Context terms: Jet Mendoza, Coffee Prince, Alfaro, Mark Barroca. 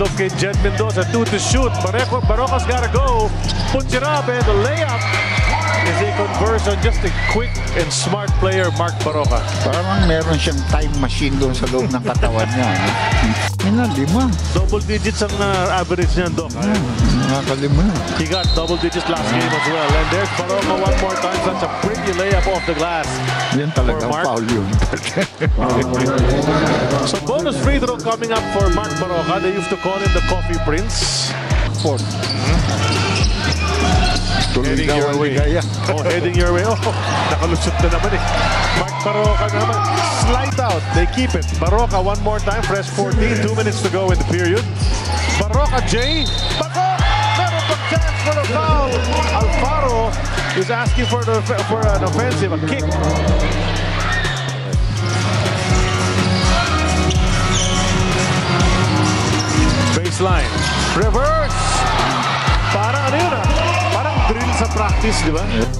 handoff kay Jet Mendoza, 2 to shoot. Barroca's got to go. Puts it up, and the layup is a conversion. Just a quick and smart player, Mark Barroca. Parang meron siyang time machine doon sa loob ng katawan niya. Lima. Double digits ang average niya, Doc. He got double digits last game as well. And there's Barroca one more time. Such a pretty layup off the glass. Yan talagang foul yun. So bonus free throw coming up for Mark Barroca. They used to call him the Coffee Prince. Fourth. Heading your way. Oh, heading your way. Oh, nakalusot na naman eh. Mark Barroca naman. Slide out. They keep it. Barroca one more time. Fresh 14. 2 minutes to go in the period. Barroca, Jay. For the foul, Alfaro is asking for an offensive, a kick. Baseline, reverse. Parang ano yun? Parang drill sa practice, di ba?